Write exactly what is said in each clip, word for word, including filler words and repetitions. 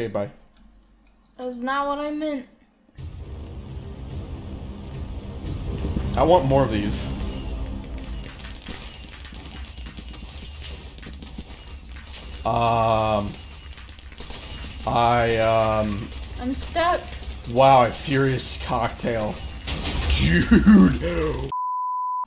Okay, bye. That's not what I meant. I want more of these. Um... I, um... I'm stuck. Wow, a furious cocktail. Dude!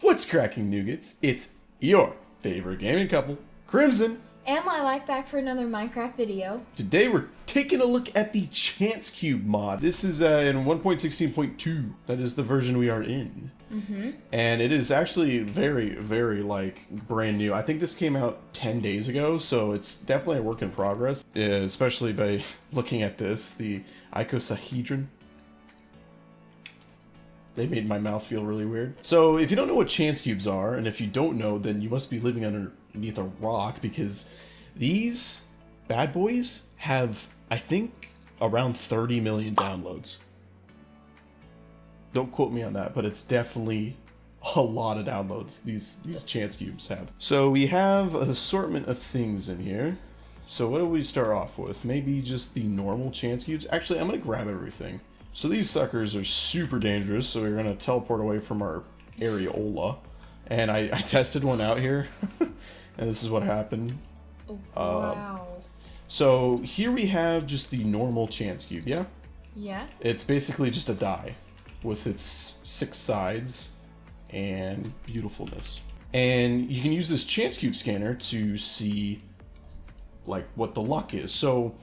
What's cracking, Nougats? It's your favorite gaming couple, Crimson and Lilac, back for another Minecraft video. Today we're taking a look at the Chance Cube mod. This is uh, in one point sixteen point two. That is the version we are in. Mm-hmm. And it is actually very, very, like, brand new. I think this came out ten days ago, so it's definitely a work in progress. Uh, especially by looking at this, the Icosahedron. They made my mouth feel really weird. So if you don't know what Chance Cubes are, and if you don't know, then you must be living underneath a rock, because these bad boys have, I think, around thirty million downloads. Don't quote me on that, but it's definitely a lot of downloads these, these Chance Cubes have. So we have an assortment of things in here. So what do we start off with? Maybe just the normal Chance Cubes. Actually, I'm gonna grab everything. So these suckers are super dangerous, so we're gonna teleport away from our areola. And I, I tested one out here, and this is what happened. Oh, wow. Um, so here we have just the normal Chance Cube, yeah? Yeah. It's basically just a die with its six sides and beautifulness. And you can use this Chance Cube scanner to see like what the luck is. So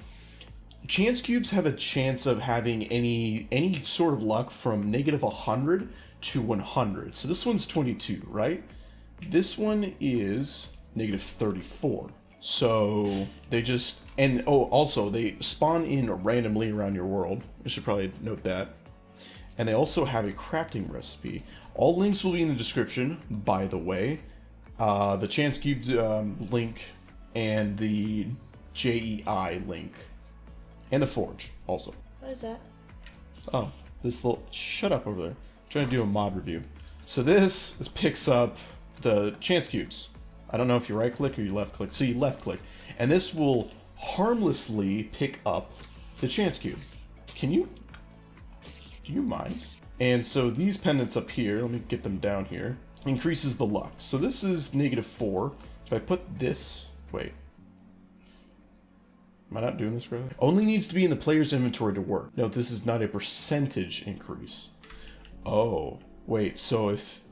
Chance Cubes have a chance of having any any sort of luck from negative one hundred to one hundred. So this one's twenty-two, right? This one is negative thirty-four. So they just, and oh, also they spawn in randomly around your world. I should probably note that. And they also have a crafting recipe. All links will be in the description, by the way. Uh, the Chance Cubes um, link and the J E I link. And the forge, also. What is that? Oh, this little... Shut up over there. I'm trying to do a mod review. So this, this picks up the Chance Cubes. I don't know if you right-click or you left-click. So you left-click. And this will harmlessly pick up the Chance Cube. Can you... Do you mind? And so these pendants up here, let me get them down here, increases the luck. So this is negative four. If I put this... Wait. Am I not doing this right? Only needs to be in the player's inventory to work. No, this is not a percentage increase. Oh, wait, so if...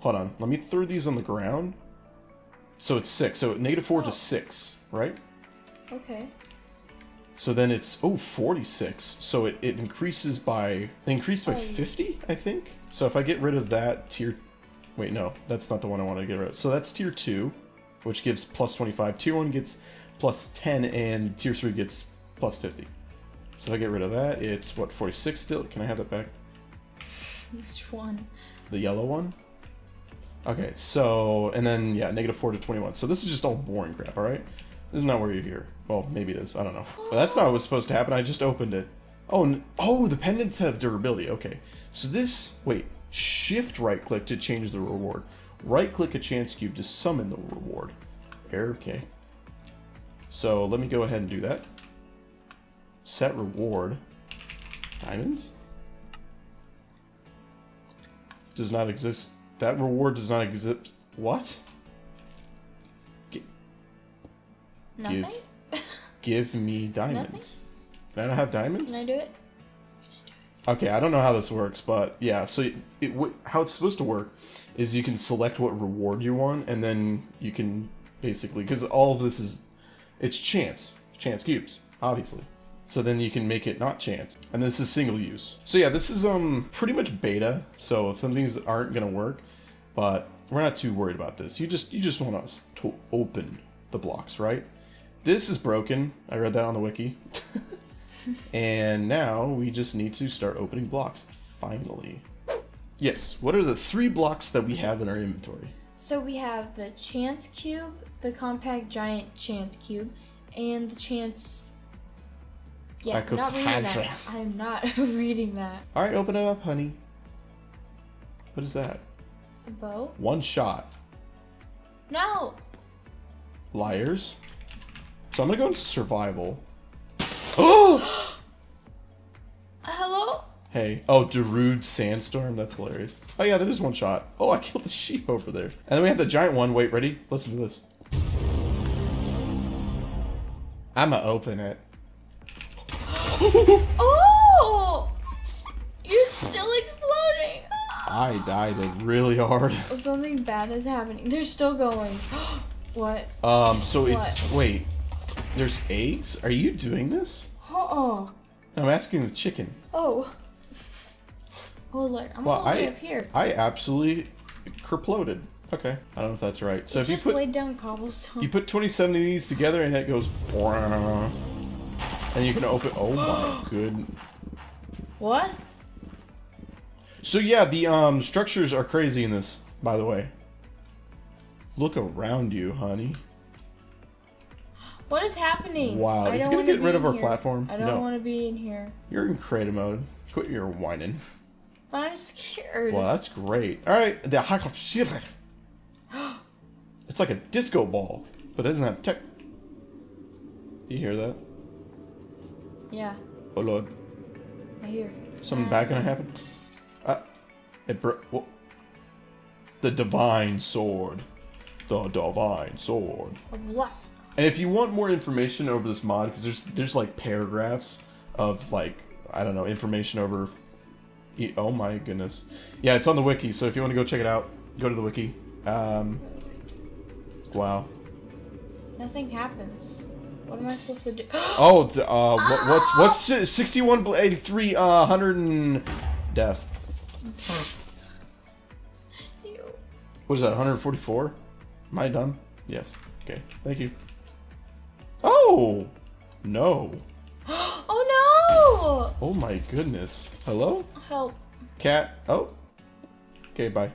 Hold on, let me throw these on the ground. So it's six, so negative four oh. to six, right? Okay. So then it's, oh, forty-six. So it, it increases by, increased by oh. fifty, I think? So if I get rid of that tier... Wait, no, that's not the one I want to get rid of. So that's tier two, which gives plus twenty-five. Tier one gets... plus ten, and tier three gets plus fifty. So if I get rid of that, it's what, forty-six still? Can I have that back? Which one? The yellow one? Okay, so, and then, yeah, negative four to twenty-one. So this is just all boring crap, all right? This is not where you're here. Well, maybe it is, I don't know. But that's not what was supposed to happen, I just opened it. Oh, and, oh, the pendants have durability, okay. So this, wait, shift right click to change the reward. Right click a Chance Cube to summon the reward. Okay. So let me go ahead and do that. Set reward. Diamonds? Does not exist. That reward does not exist. What? G Nothing? Give, give me diamonds. Nothing? Can I not have diamonds? Can I do it? Okay, I don't know how this works, but yeah, so it, it, how it's supposed to work is you can select what reward you want, and then you can basically, because all of this is It's chance, chance cubes, obviously. So then you can make it not chance. And this is single use. So yeah, this is um pretty much beta. So some things aren't gonna work, but we're not too worried about this. You just you just want us to open the blocks, right? This is broken. I read that on the wiki. And now we just need to start opening blocks, finally. Yes, what are the three blocks that we have in our inventory? So we have the Chance Cube, the Compact Giant Chance Cube, and the Chance... Yeah, I'm not reading that. I'm not reading that. Alright, open it up, honey. What is that? A bow? One shot. No! Liars. So I'm gonna go into survival. Oh! Hello? Hey. Oh, Darude Sandstorm. That's hilarious. Oh, yeah, that is one shot. Oh, I killed the sheep over there. And then we have the giant one. Wait, ready? Listen to this. I'm gonna open it. Oh! You're still exploding. I died really hard. Something bad is happening. They're still going. What? Um, so what? It's... Wait. There's eggs? Are you doing this? Uh-uh. I'm asking the chicken. Oh. Oh, look. I'm well, all the way up here. I absolutely kerploded. Okay. I don't know if that's right. So it if just you put... laid down cobblestone. You put twenty-seven of these together and it goes... And you can open... Oh my good. What? So yeah, the um structures are crazy in this, by the way. Look around you, honey. What is happening? Wow, I it's gonna get rid of our here. platform. I don't no. want to be in here. You're in creative mode. Quit your whining. I'm scared. Well, that's great. All right, the Hakof Shir. It's like a disco ball, but it doesn't have tech. Do you hear that? Yeah. Oh lord. I hear. Something bad gonna happen? Uh, it bro. Whoa. The Divine Sword. The Divine Sword. What? And if you want more information over this mod, because there's there's like paragraphs of like I don't know information over. Oh my goodness, yeah, it's on the wiki. So if you want to go check it out, go to the wiki. Um, wow. Nothing happens. What am I supposed to do? Oh, the, uh, what, what's what's sixty-one eighty-three uh, hundred and death. What is that? one hundred forty-four? Am I done? Yes. Okay. Thank you. Oh! No. Oh no! Oh my goodness. Hello? Help. Cat. Oh. Okay, bye.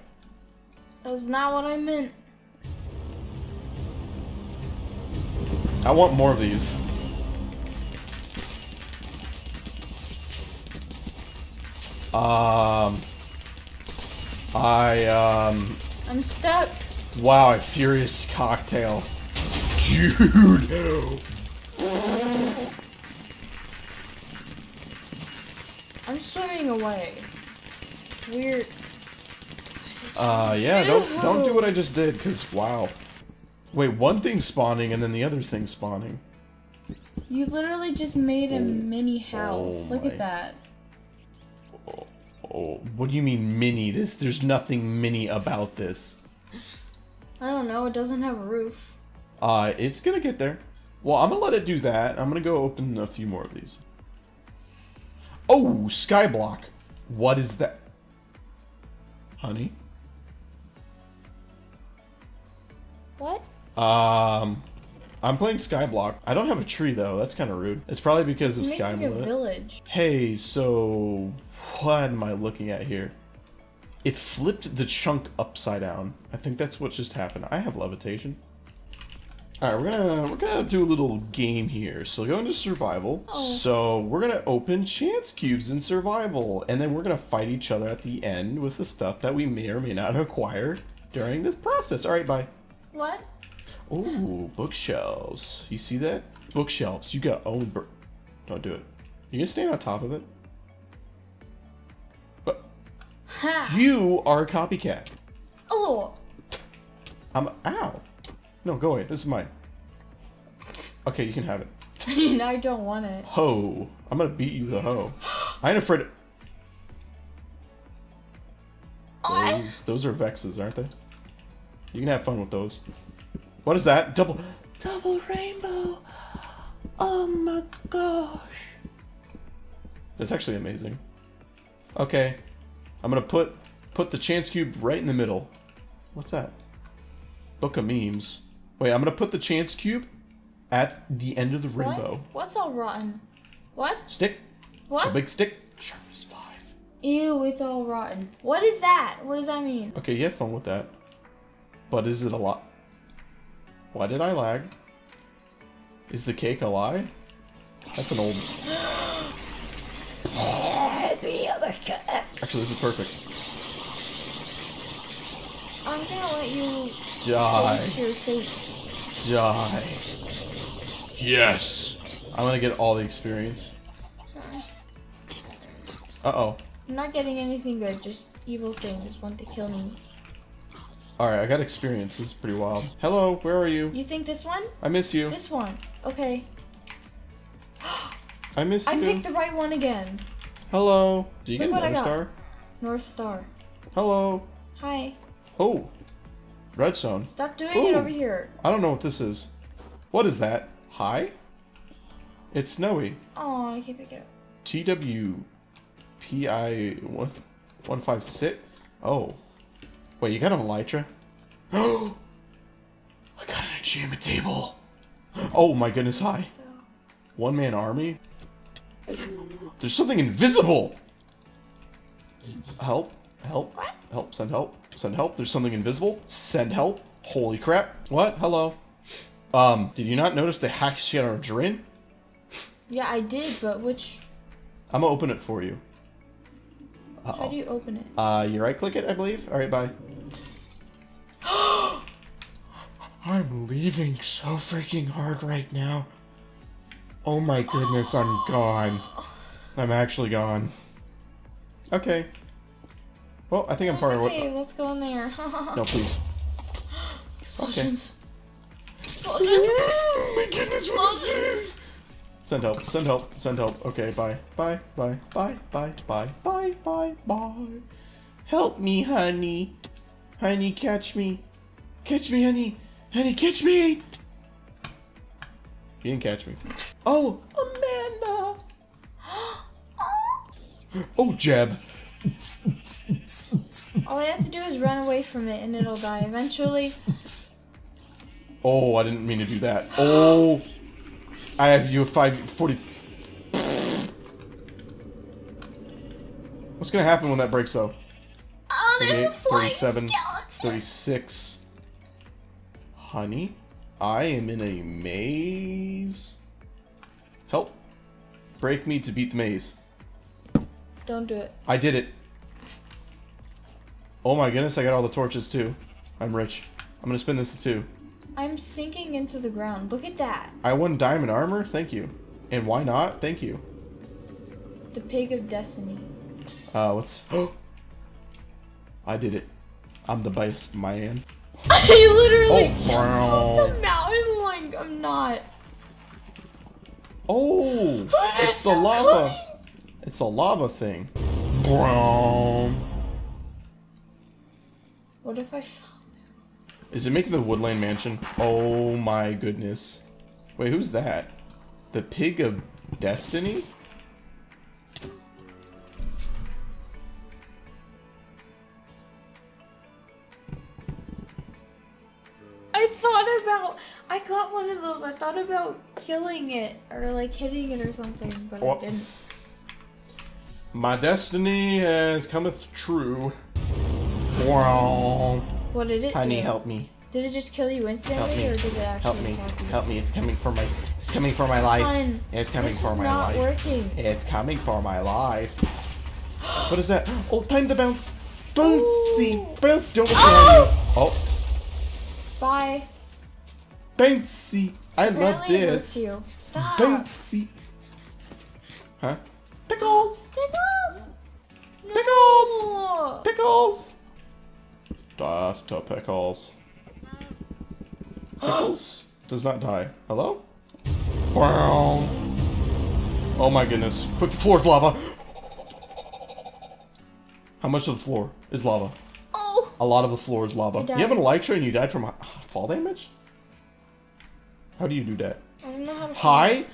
That was not what I meant. I want more of these. Um. I, um. I'm stuck. Wow, a furious cocktail. Dude! No. I'm swimming away. Weird. Uh, yeah, Ew. don't don't do what I just did, because, wow. Wait, one thing's spawning and then the other thing's spawning. You literally just made a oh, mini house. Oh Look my. at that. Oh, oh, what do you mean mini? This There's nothing mini about this. I don't know, it doesn't have a roof. Uh, it's gonna get there. Well, I'm gonna let it do that. I'm gonna go open a few more of these. Oh, Skyblock. What is that? Honey? What? Um, I'm playing Skyblock. I don't have a tree, though. That's kind of rude. It's probably because of Skyblock. Making a village. Hey, so... What am I looking at here? It flipped the chunk upside down. I think that's what just happened. I have levitation. Alright, we're gonna we're gonna do a little game here. So go into survival. Oh. So we're gonna open chance cubes in survival, and then we're gonna fight each other at the end with the stuff that we may or may not acquire during this process. Alright, bye. What? Oh, bookshelves. You see that? Bookshelves. You got owned. Bur Don't do it. You can stand on top of it. But ha. You are a copycat. Oh. I'm ow. No, go away. This is mine. Okay, you can have it. No, I don't want it. Ho. I'm gonna beat you with a hoe. I ain't afraid of... Oh, those, those are vexes, aren't they? You can have fun with those. What is that? Double... Double rainbow. Oh my gosh. That's actually amazing. Okay. I'm gonna put, put the chance cube right in the middle. What's that? Book of Memes. Wait, I'm gonna put the chance cube at the end of the rainbow. What? What's all rotten? What? Stick. What? A big stick. Sharp as five. Ew, it's all rotten. What is that? What does that mean? Okay, you have fun with that. But is it a lie? Why did I lag? Is the cake a lie? That's an old... Actually, this is perfect. I'm gonna let you... Die. Your fate. Die. Yes. I want to get all the experience. Uh-oh. I'm not getting anything good, just evil things want to kill me. Alright, I got experience. This is pretty wild. Hello, where are you? You think this one? I miss you. This one. Okay. I miss you. I picked the right one again. Hello. Do you Look get North Star? North Star. Hello. Hi. Oh. Redstone. Stop doing Ooh. it over here. I don't know what this is. What is that? Hi? It's snowy. Oh, I can't pick it up. T W P I one five six. Oh. Wait, you got an elytra? Oh! I got an enchantment table. Oh my goodness, hi. One man army? There's something invisible! Help, help, help, send help, send help. There's something invisible. Send help. Holy crap. What? Hello. Um, did you not notice the Hakof Shir? Yeah, I did, but which... I'm gonna open it for you. Uh-oh. How do you open it? Uh, you right-click it, I believe. All right, bye. I'm leaving so freaking hard right now. Oh my goodness, I'm gone. I'm actually gone. Okay. Well, I think I'm That's far okay. away. Okay, let's go in there. No, please. Explosions. Okay. Explosions. Oh my goodness, what is this? Send help, send help, send help. Okay, bye, bye, bye, bye, bye, bye, bye, bye, bye. Help me, honey. Honey, catch me. Catch me, honey. Honey, catch me. You didn't catch me. Oh, Amanda. Oh, Jeb. All I have to do is run away from it and it'll die eventually. Oh, I didn't mean to do that. Oh. I have you five forty. What's gonna happen when that breaks though? Oh, there's a flying skeleton. thirty-six. Honey, I am in a maze. Help! Break me to beat the maze. Don't do it. I did it. Oh my goodness! I got all the torches too. I'm rich. I'm gonna spin this too. I'm sinking into the ground. Look at that. I won diamond armor. Thank you. And why not? Thank you. The Pig of Destiny. Uh, what's... I did it. I'm the best man. I literally oh, jumped off the mountain like I'm not. Oh! It's the lava. Coming. It's the lava thing. What if I fell? Is it making the Woodland Mansion? Oh my goodness. Wait, who's that? The Pig of Destiny? I thought about... I got one of those. I thought about killing it or like hitting it or something, but oh. I didn't. My destiny has cometh true. Wow. What did it Honey, do? help me. Did it just kill you instantly, or did it actually help me? Help me. Help me. It's coming for my. It's coming for my life. Fun. It's coming this for is my not life. Working. It's coming for my life. What is that? Oh, time to bounce. Bouncy, bounce. Don't get oh! oh. Bye. Bouncy. I Apparently love this. You. Stop. Bouncy. Huh? Pickles. Pickles. No. Pickles. Pickles. Das to pickles. Pickles does not die. Hello? Wow. Oh my goodness. Quick, the floor's lava. How much of the floor is lava? Oh. A lot of the floor is lava. You have an elytra and you died from fall damage? How do you do that? I don't know how to Hi?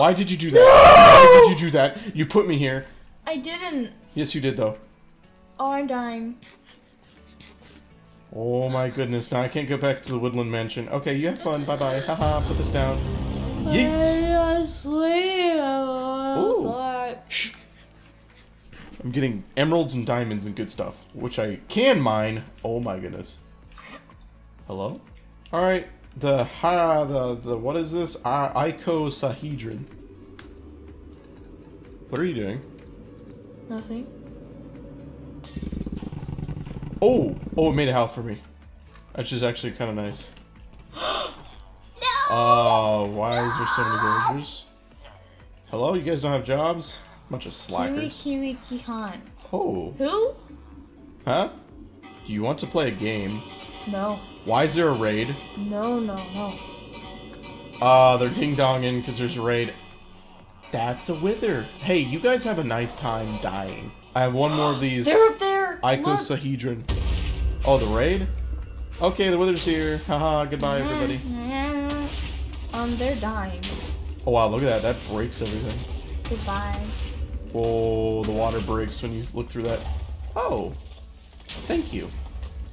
Why did you do that? No! Why did you do that? You put me here. I didn't. Yes, you did though. Oh, I'm dying. Oh my goodness, now I can't go back to the Woodland Mansion. Okay, you have fun, bye-bye. Haha, put this down. Yeet! Shh. I'm getting emeralds and diamonds and good stuff, which I can mine. Oh my goodness. Hello? Alright, the ha, the, the, what is this? I Icosahedron. What are you doing? Nothing. Oh! Oh, it made a house for me. Which is actually kind of nice. No! Oh, why no! is there so many villagers? Hello, you guys don't have jobs? Bunch of slackers. Kiwi Kiwi Kihan. Oh. Who? Huh? Do you want to play a game? No. Why is there a raid? No, no, no. Uh, they're ding-donging because there's a raid. That's a wither. Hey, you guys have a nice time dying. I have one more of these. They're up there! Icosahedron. Look. Oh, the raid? Okay, the wither's here. Haha, goodbye, everybody. Um, they're dying. Oh, wow, look at that. That breaks everything. Goodbye. Whoa, the water breaks when you look through that. Oh, thank you.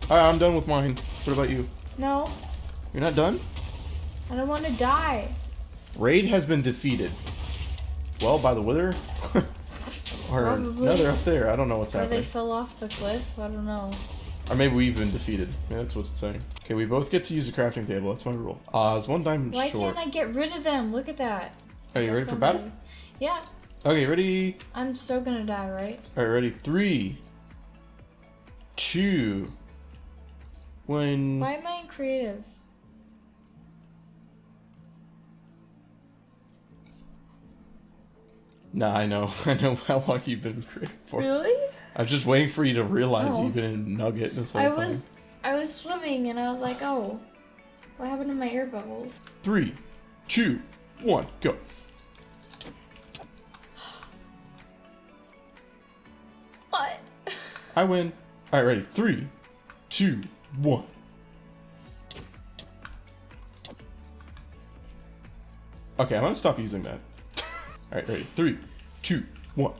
Alright, I'm done with mine. What about you? No. You're not done? I don't want to die. Raid has been defeated. Well, by the wither? Or probably. No, they're up there. I don't know what's or happening. Or they fell off the cliff? I don't know. Or maybe we've been defeated. Yeah, that's what it's saying. Okay, we both get to use a crafting table. That's my rule. Uh, it's one diamond Why short. Why can't I get rid of them? Look at that. Are you ready for somebody. battle? Yeah. Okay, ready? I'm still gonna die, right? Alright, ready? Three. Two. One. Why am I in creative? Nah, I know. I know how long you've been creative for. Really? I was just waiting for you to realize oh. you've been in Nugget this whole I time. I was, I was swimming and I was like, oh, what happened to my ear bubbles? Three, two, one, go. What? I win. All right, ready? Three, two, one. Okay, I'm gonna stop using that. All right, ready? Three, two, one.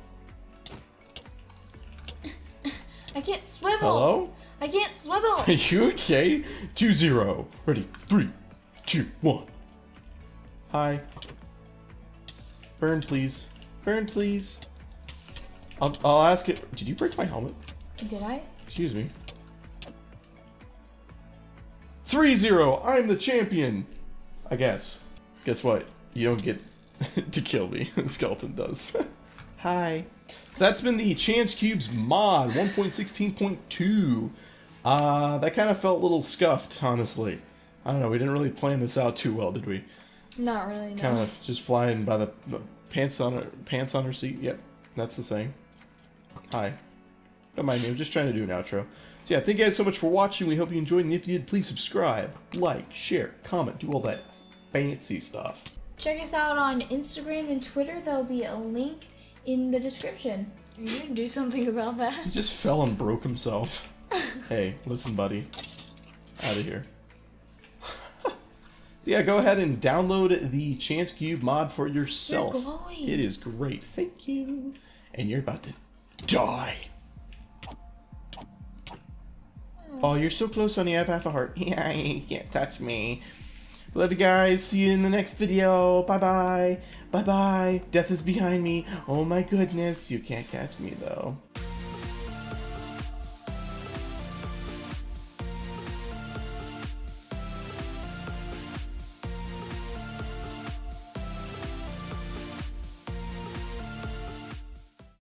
I can't swivel. Hello? I can't swivel. Are you okay? Two, zero. Ready? Three, two, one. Hi. Burn, please. Burn, please. I'll, I'll ask it. Did you break my helmet? Did I? Excuse me. Three, zero. I'm the champion. I guess. Guess what? You don't get... to kill me. The skeleton does. Hi. So that's been the Chance Cubes mod one point sixteen point two. Uh, that kind of felt a little scuffed, honestly. I don't know, we didn't really plan this out too well, did we? Not really, no. Kind of just flying by the pants on her, pants on her seat. Yep, that's the saying. Hi. Don't mind me, I'm just trying to do an outro. So yeah, thank you guys so much for watching. We hope you enjoyed, and if you did, please subscribe, like, share, comment, do all that fancy stuff. Check us out on Instagram and Twitter. There'll be a link in the description. Are you gonna do something about that? He just fell and broke himself. Hey, listen, buddy. Out of here. Yeah, go ahead and download the Chance Cube mod for yourself. You're glowing. It is great. Thank you. And you're about to die. Mm. Oh, you're so close, honey. I have half a heart. Yeah, you can't touch me. Love you guys. See you in the next video. Bye bye. Bye bye. Death is behind me. Oh my goodness. You can't catch me though.